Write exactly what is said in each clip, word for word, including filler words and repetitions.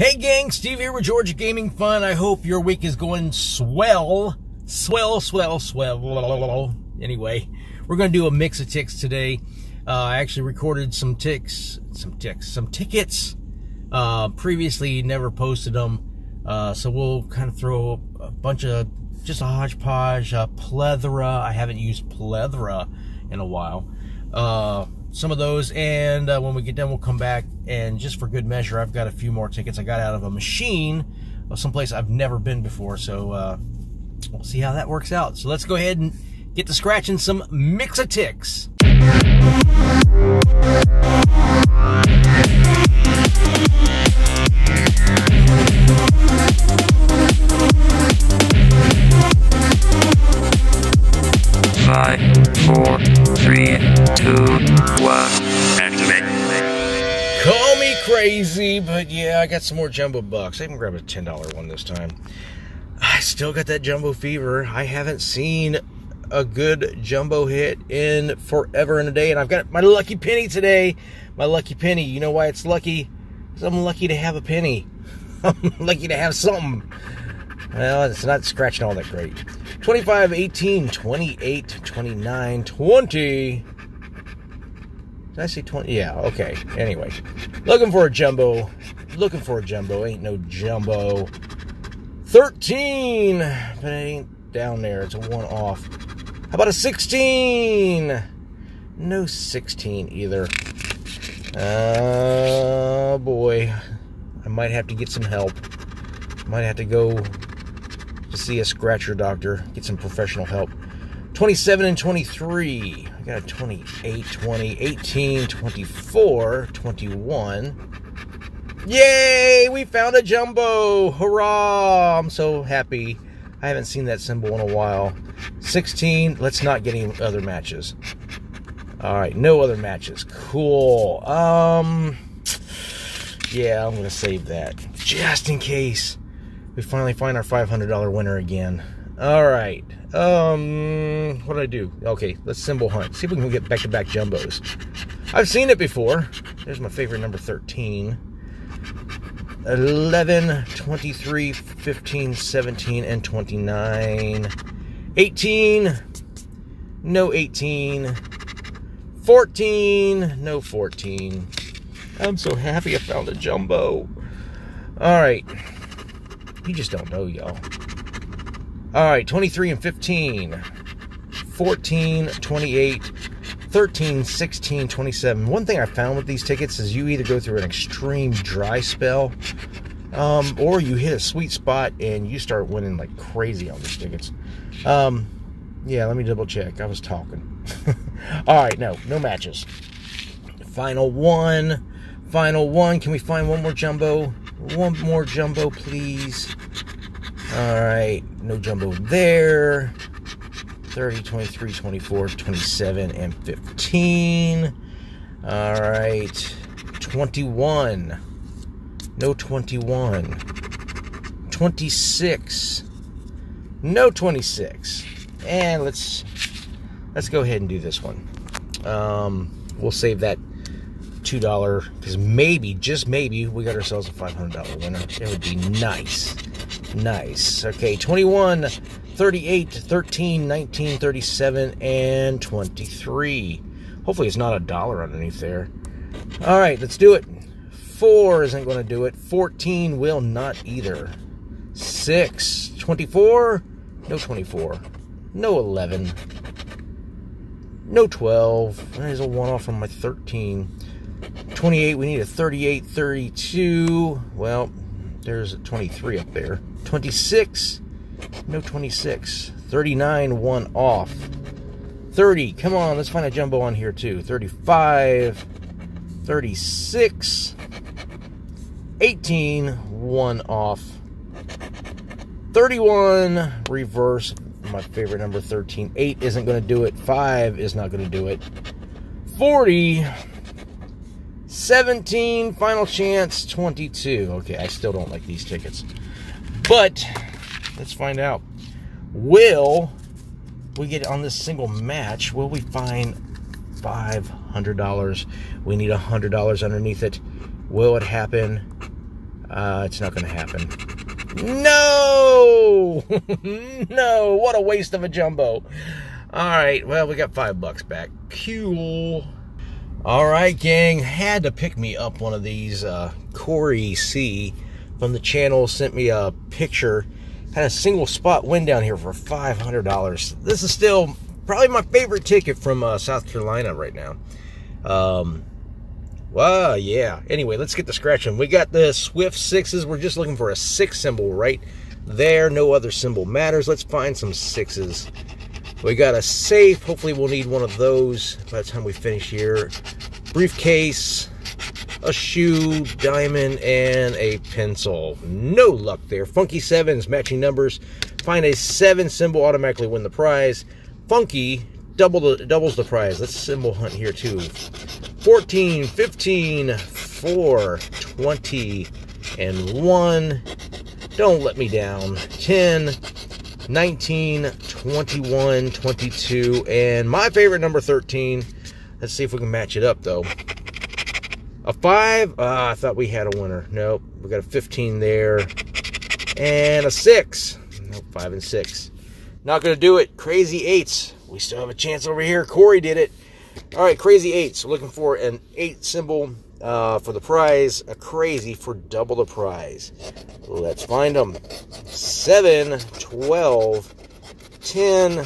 Hey gang, Steve here with Georgia Gaming Fun. I hope your week is going swell. Swell, swell, swell. Anyway, we're going to do a Mix-a-Tix today. Uh, I actually recorded some ticks, some ticks, some tickets. Uh, previously never posted them. Uh, so we'll kind of throw a bunch of, just a hodgepodge, a plethora. I haven't used plethora in a while. Uh... some of those, and uh, when we get done we'll come back, and just for good measure I've got a few more tickets I got out of a machine of someplace I've never been before, so uh, we'll see how that works out. So let's go ahead and get to scratching some Mix-a-Tix. five, four, three, two, one, activate. Call me crazy, but yeah, I got some more Jumbo Bucks. I even grabbed a ten dollar one this time. I still got that Jumbo fever. I haven't seen a good Jumbo hit in forever and a day, and I've got my lucky penny today. My lucky penny. You know why it's lucky? Because I'm lucky to have a penny. I'm lucky to have something. Well, it's not scratching all that great. twenty-five, eighteen, twenty-eight, twenty-nine, twenty. Did I say twenty? Yeah, okay. Anyway, looking for a jumbo. Looking for a jumbo. Ain't no jumbo. thirteen. But it ain't down there. It's a one-off. How about a sixteen? No sixteen either. Oh, uh, boy. I might have to get some help. Might have to go to see a scratcher doctor, get some professional help. twenty-seven and twenty-three. I got a twenty-eight, twenty, eighteen, twenty-four, twenty-one. Yay! We found a jumbo! Hurrah! I'm so happy. I haven't seen that symbol in a while. sixteen. Let's not get any other matches. Alright, no other matches. Cool. Um, yeah, I'm going to save that just in case we finally find our five hundred dollar winner again. All right. Um, what did I do? Okay, let's symbol hunt. See if we can get back-to-back jumbos. I've seen it before. There's my favorite number, thirteen. eleven, twenty-three, fifteen, seventeen, and twenty-nine. eighteen. No eighteen. fourteen. No fourteen. I'm so happy I found a jumbo. All right. You just don't know, y'all. All right, twenty-three and fifteen. fourteen, twenty-eight, thirteen, sixteen, twenty-seven. One thing I found with these tickets is you either go through an extreme dry spell um, or you hit a sweet spot and you start winning like crazy on these tickets. Um, yeah, let me double check. I was talking. All right, no, no matches. Final one. Final one. Can we find one more jumbo? One more jumbo, please. All right. No jumbo there. thirty, twenty-three, twenty-four, twenty-seven, and fifteen. All right. twenty-one. No twenty-one. twenty-six. No twenty-six. And let's let's go ahead and do this one. Um, we'll save that two dollar, because maybe, just maybe, we got ourselves a five hundred dollar winner. It would be nice. Nice. Okay, twenty-one, thirty-eight, thirteen, nineteen, thirty-seven, and twenty-three. Hopefully it's not a dollar underneath there. All right, let's do it. four isn't going to do it. fourteen will not either. six. twenty-four. No twenty-four. No eleven. No twelve. There's a one-off on my thirteen. twenty-eight, we need a thirty-eight, thirty-two. Well, there's a twenty-three up there. twenty-six. No twenty-six. thirty-nine, one off. thirty. Come on, let's find a jumbo on here too. thirty-five. thirty-six. eighteen, one off. thirty-one, reverse. My favorite number, thirteen. eight isn't going to do it. five is not going to do it. forty. seventeen. Final chance. twenty-two. Okay, I still don't like these tickets. But let's find out. Will we get on this single match? Will we find five hundred dollars? We need one hundred dollars underneath it. Will it happen? Uh, it's not going to happen. No! No, what a waste of a jumbo. All right, well, we got five bucks back. Cool. All right, gang, had to pick me up one of these. Uh, Corey C from the channel sent me a picture. Had a single spot win down here for five hundred dollars. This is still probably my favorite ticket from uh, South Carolina right now. Um, wow, yeah. Anyway, let's get to scratching. We got the Swift Sixes. We're just looking for a six symbol right there. No other symbol matters. Let's find some sixes. We got a safe. Hopefully we'll need one of those by the time we finish here. Briefcase, a shoe, diamond, and a pencil. No luck there. Funky Sevens, matching numbers. Find a seven symbol, automatically win the prize. Funky double the, doubles the prize. Let's symbol hunt here too. fourteen, fifteen, four, twenty, and one. Don't let me down. ten, nineteen, twenty-one, twenty-two, and my favorite number, thirteen. Let's see if we can match it up though. A five. Ah, I thought we had a winner. Nope, we got a fifteen there, and a six. Nope, five and six. Not gonna do it. Crazy Eights. We still have a chance over here. Corey did it. All right, Crazy Eights. We're looking for an eight symbol uh, for the prize. A crazy for double the prize. Let's find them. seven, twelve, ten.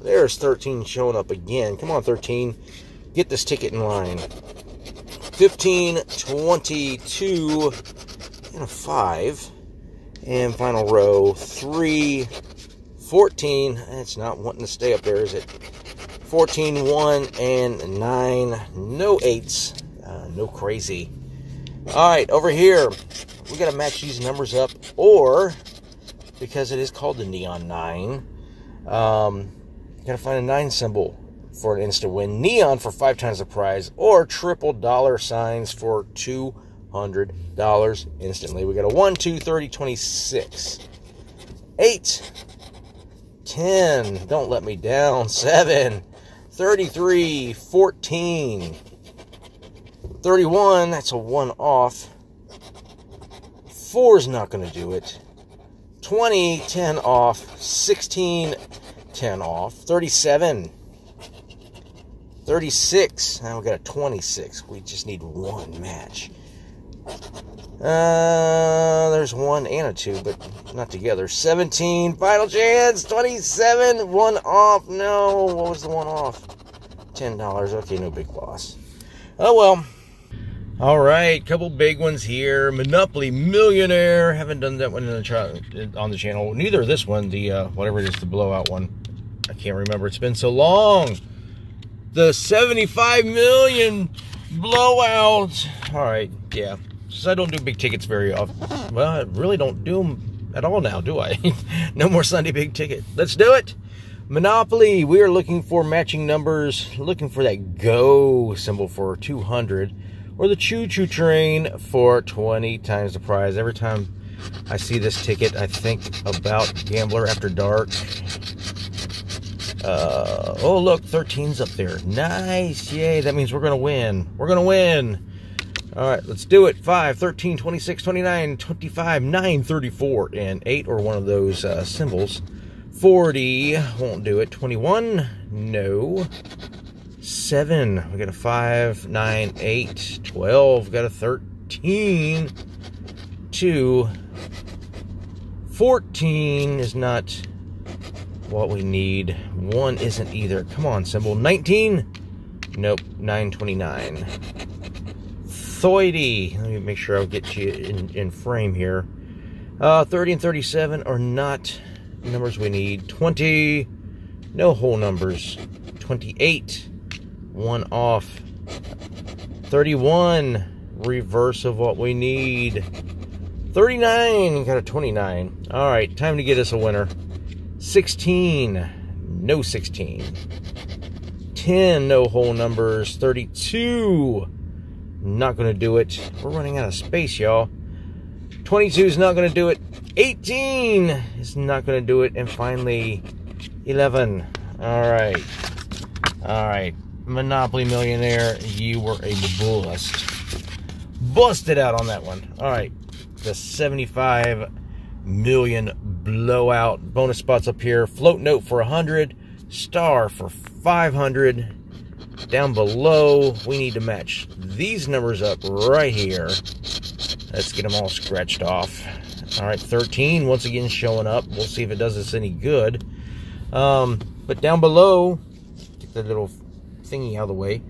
There's thirteen showing up again. Come on, thirteen. Get this ticket in line. fifteen, twenty-two, and a five. And final row, three, fourteen. It's not wanting to stay up there, is it? fourteen, one, and nine. No eights. Uh, no crazy. All right, over here. We got to match these numbers up, or because it is called the Neon nine, um, got to find a nine symbol for an instant win. Neon for five times the prize, or triple dollar signs for two hundred dollars instantly. We got a one, two, thirty, twenty-six. eight, ten, don't let me down. seven, thirty-three, fourteen, thirty-one, that's a one off. Four's not going to do it. twenty, ten off. sixteen, ten off. thirty-seven, thirty-six. Now we got a twenty-six. We just need one match. Uh, there's one and a two, but not together. seventeen, final chance. twenty-seven, one off. No, what was the one off? ten dollars. Okay, no big loss. Oh, well. All right, couple big ones here. Monopoly Millionaire. Haven't done that one in the on the channel. Neither this one, the uh, whatever it is, the blowout one. I can't remember. It's been so long. The seventy-five million blowout. All right, yeah. Since I don't do big tickets very often. Well, I really don't do them at all now, do I? No more Sunday big ticket. Let's do it. Monopoly. We are looking for matching numbers. Looking for that go symbol for two hundred. Or the choo-choo train for twenty times the prize. Every time I see this ticket, I think about Gambler After Dark. Uh, oh, look, thirteen's up there. Nice. Yay, that means we're going to win. We're going to win. All right, let's do it. five, thirteen, twenty-six, twenty-nine, twenty-five, nine, thirty-four, and eight, or one of those uh, symbols. forty, won't do it. twenty-one, no. seven, we got a five, nine, eight, twelve, got a thirteen, two, fourteen is not what we need, one isn't either, come on symbol, nineteen, nope, nine twenty-nine, thirty, let me make sure I'll get you in, in frame here, uh, thirty and thirty-seven are not numbers we need, twenty, no whole numbers, twenty-eight, one off. thirty-one, reverse of what we need. thirty-nine, got a twenty-nine. All right, time to get us a winner. sixteen, no sixteen. ten, no whole numbers. thirty-two, not gonna do it. We're running out of space, y'all. twenty-two is not gonna do it. eighteen is not gonna do it. And finally, eleven. All right. All right, Monopoly Millionaire, you were a bust. Busted out on that one. All right, the seventy-five million blowout. Bonus spots up here. Float note for one hundred. Star for five hundred. Down below, we need to match these numbers up right here. Let's get them all scratched off. All right, thirteen once again showing up. We'll see if it does us any good. Um, but down below, get that little thingy out of the way.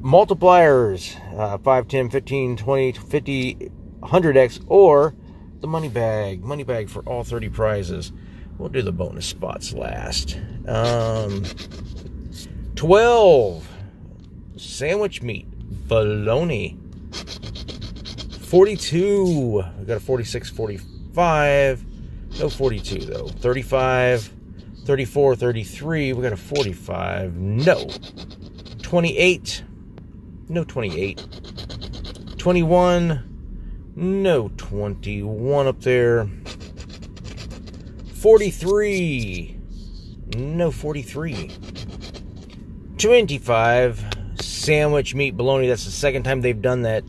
Multipliers, uh, five, ten, fifteen, twenty, fifty, one hundred X, or the money bag. Money bag for all thirty prizes. We'll do the bonus spots last. Um, twelve, sandwich meat, bologna. forty-two, we got a forty-six, forty-five, no forty-two though. thirty-five, thirty-four, thirty-three, we got a forty-five, no. twenty-eight, no twenty-eight. twenty-one, no twenty-one up there. forty-three, no forty-three. twenty-five, sandwich meat bologna. That's the second time they've done that.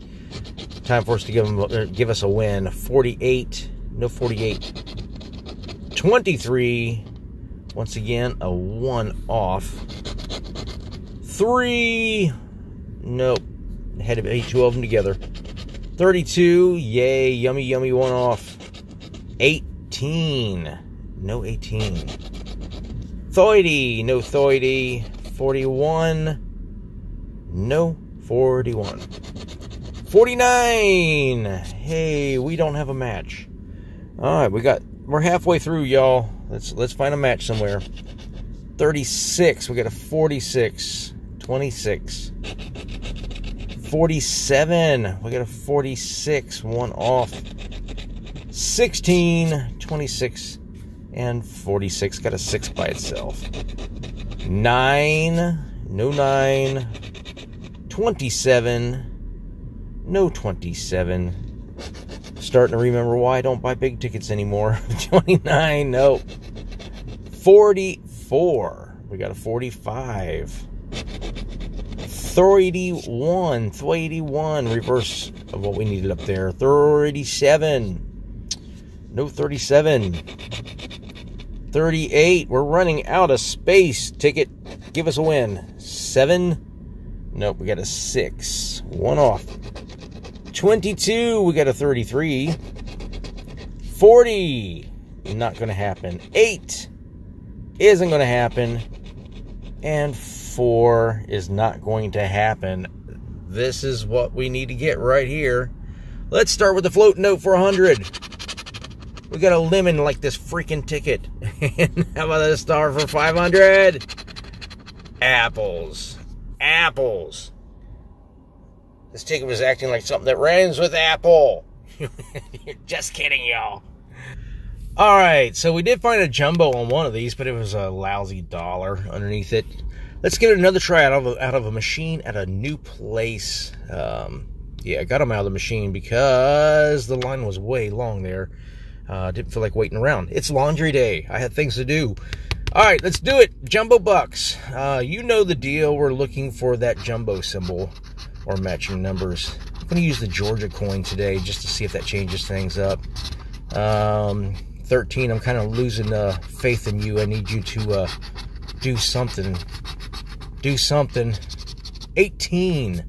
Time for us to give them, give us a win. forty-eight, no forty-eight. twenty-three, once again, a one off. three, nope, had to be two of them together. thirty-two, yay, yummy, yummy, one off. eighteen, no eighteen. thirty, no thirty. forty-one, no forty-one. forty-nine, hey, we don't have a match. All right, we got, we're halfway through, y'all. Let's let's find a match somewhere. thirty-six, we got a forty-six, twenty-six. forty-seven, we got a forty-six, one off. sixteen, twenty-six, and forty-six, got a six by itself. nine, no nine. twenty-seven, no twenty-seven. Starting to remember why I don't buy big tickets anymore. twenty-nine, no. forty-four. We got a forty-five. thirty-one. thirty-one. Reverse of what we needed up there. thirty-seven. No thirty-seven. thirty-eight. We're running out of space. Ticket, give us a win. seven. Nope, we got a six. One off. twenty-two, we got a thirty-three. forty, not going to happen. eight isn't going to happen. And four is not going to happen. This is what we need to get right here. Let's start with the float note for one hundred. We got a lemon like this freaking ticket. And how about a star for five hundred? Apples. Apples. This ticket was acting like something that rhymes with apple. You're just kidding, y'all. All right, so we did find a jumbo on one of these, but it was a lousy dollar underneath it. Let's give it another try out of a, out of a machine at a new place. Um, yeah, I got them out of the machine because the line was way long there. Uh, didn't feel like waiting around. It's laundry day. I had things to do. All right, let's do it. Jumbo Bucks. Uh, you know the deal. We're looking for that jumbo symbol. Or matching numbers. I'm gonna use the Georgia coin today just to see if that changes things up. Um, thirteen, I'm kind of losing uh, faith in you. I need you to uh, do something. Do something. eighteen.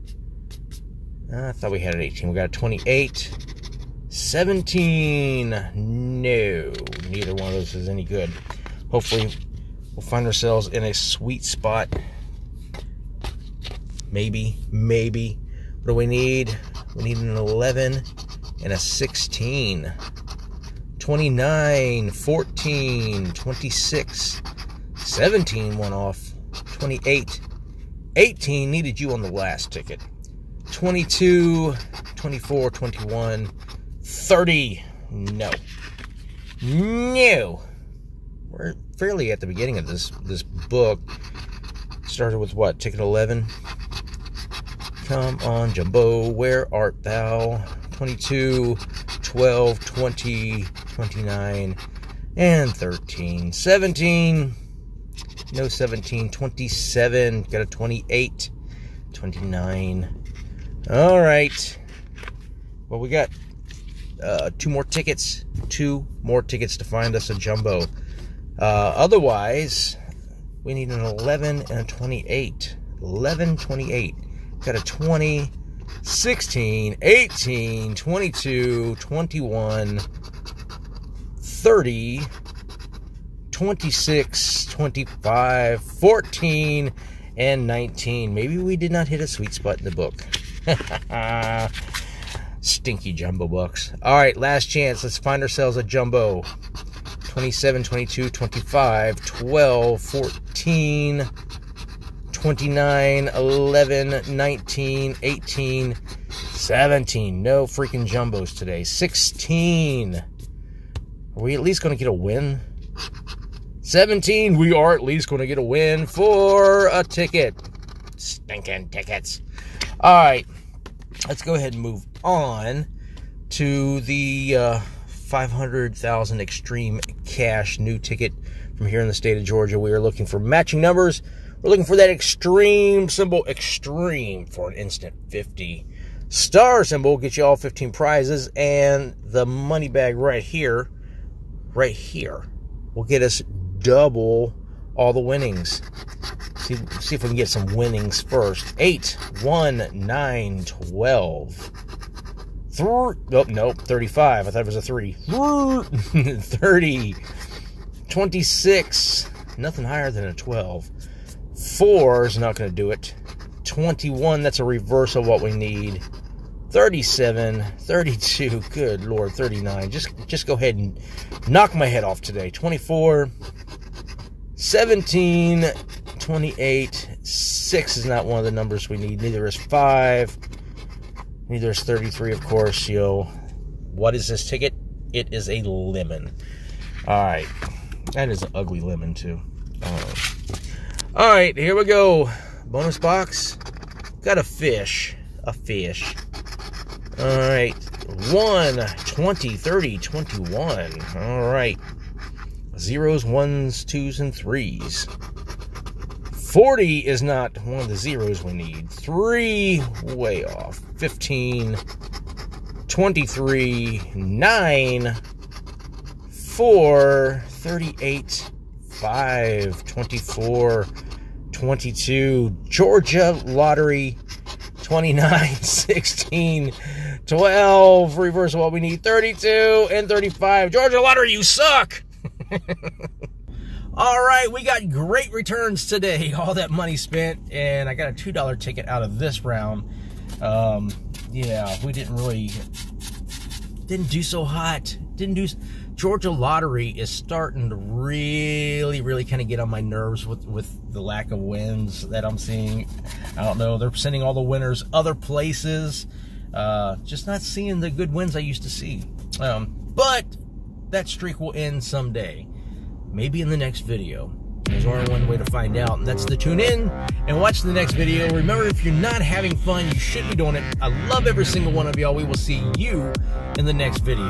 I thought we had an eighteen. We got a twenty-eight. seventeen. No. Neither one of those is any good. Hopefully, we'll find ourselves in a sweet spot. Maybe, maybe. What do we need? We need an eleven and a sixteen. twenty-nine, fourteen, twenty-six, seventeen, one off. twenty-eight, eighteen, needed you on the last ticket. twenty-two, twenty-four, twenty-one, thirty, no. No. We're fairly at the beginning of this, this book. Started with what? Ticket eleven. Come on, Jumbo, where art thou? twenty-two, twelve, twenty, twenty-nine, and thirteen. seventeen, no seventeen. twenty-seven, got a twenty-eight, twenty-nine. All right. Well, we got uh, two more tickets, two more tickets to find us a jumbo. Uh, otherwise, we need an eleven and a twenty-eight. eleven, twenty-eight. Got a twenty, sixteen, eighteen, twenty-two, twenty-one, thirty, twenty-six, twenty-five, fourteen, and nineteen. Maybe we did not hit a sweet spot in the book. Stinky Jumbo Bucks. All right, last chance. Let's find ourselves a jumbo. twenty-seven, twenty-two, twenty-five, twelve, fourteen, twenty-nine, eleven, nineteen, eighteen, seventeen. No freaking jumbos today. sixteen. Are we at least going to get a win? seventeen. We are at least going to get a win for a ticket. Stinking tickets. All right. Let's go ahead and move on to the uh, five hundred thousand Extreme Cash new ticket from here in the state of Georgia. We are looking for matching numbers. We're looking for that extreme symbol, extreme, for an instant fifty. Star symbol gets you all fifteen prizes, and the money bag right here, right here, will get us double all the winnings. See, see if we can get some winnings first. eight, one, nine, twelve. Three, oh, nope, thirty-five. I thought it was a three. thirty, twenty-six, nothing higher than a twelve. Four is not going to do it. twenty-one, that's a reverse of what we need. thirty-seven, thirty-two, good Lord, thirty-nine. Just, just go ahead and knock my head off today. twenty-four, seventeen, twenty-eight. six is not one of the numbers we need. Neither is five. Neither is thirty-three, of course. Yo, what is this ticket? It is a lemon. All right. That is an ugly lemon, too. All right. All right, here we go. Bonus box. Got a fish. A fish. All right. one, twenty, thirty, twenty-one. All right. Zeros, ones, twos, and threes. forty is not one of the zeros we need. three, way off. fifteen, twenty-three, nine, four, thirty-eight, five, twenty-four, twenty-two, Georgia Lottery, twenty-nine, sixteen, twelve, reverse of what we need, thirty-two, and thirty-five. Georgia Lottery, you suck! All right, we got great returns today. All that money spent, and I got a two dollar ticket out of this round. Um, yeah, we didn't really, didn't do so hot, didn't do... Georgia Lottery is starting to really, really kind of get on my nerves with, with the lack of wins that I'm seeing. I don't know. They're sending all the winners other places. Uh, just not seeing the good wins I used to see. Um, but that streak will end someday. Maybe in the next video. There's only one way to find out, and that's to tune in and watch the next video. Remember, if you're not having fun, you should be doing it. I love every single one of y'all. We will see you in the next video.